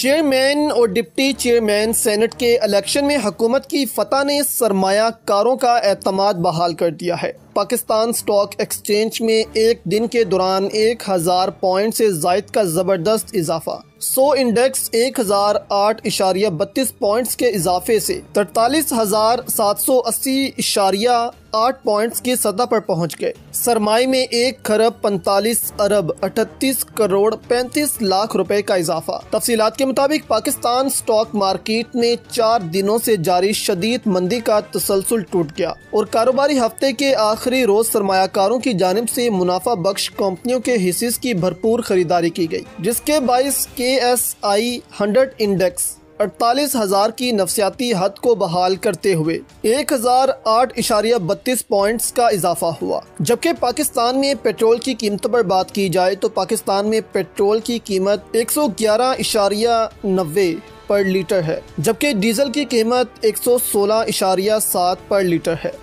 Chairman और deputy chairman senate के election में हुकूमत की फतह ने सरमायाकारों का एतमाद बहाल कर दिया है। पाकिस्तान स्टॉक एक्सचेंज में एक दिन के दौरान 1000 पॉइंट से जायद का जबरदस्त इजाफा। 100 इंडेक्स 1008.32 पॉइंट्स के इजाफे से 43,780.8 पॉइंट्स की सतह पर पहुंच गए। सरमाए में 1,45,38,35,00,000 रुपए का इजाफा। तफसीलात के मुताबिक पाकिस्तान स्टॉक मार्केट में 4 दिनों से जारी शदीद मंदी का तसलसल टूट गया और कारोबारी हफ्ते के आखिरी रोज सरमायाकारों की जानिब से मुनाफा बख्श कंपनियों के हिस्से की भरपूर खरीदारी की गई, जिसके बायस KSE-100 इंडेक्स 48,000 की नफसियाती हद को बहाल करते हुए 1008.32 पॉइंट्स का इजाफा हुआ। जबकि पाकिस्तान में पेट्रोल की कीमतों पर बात की जाए तो पाकिस्तान में पेट्रोल की कीमत 111.90 पर लीटर है, जबकि डीजल की कीमत 116.7 पर लीटर है।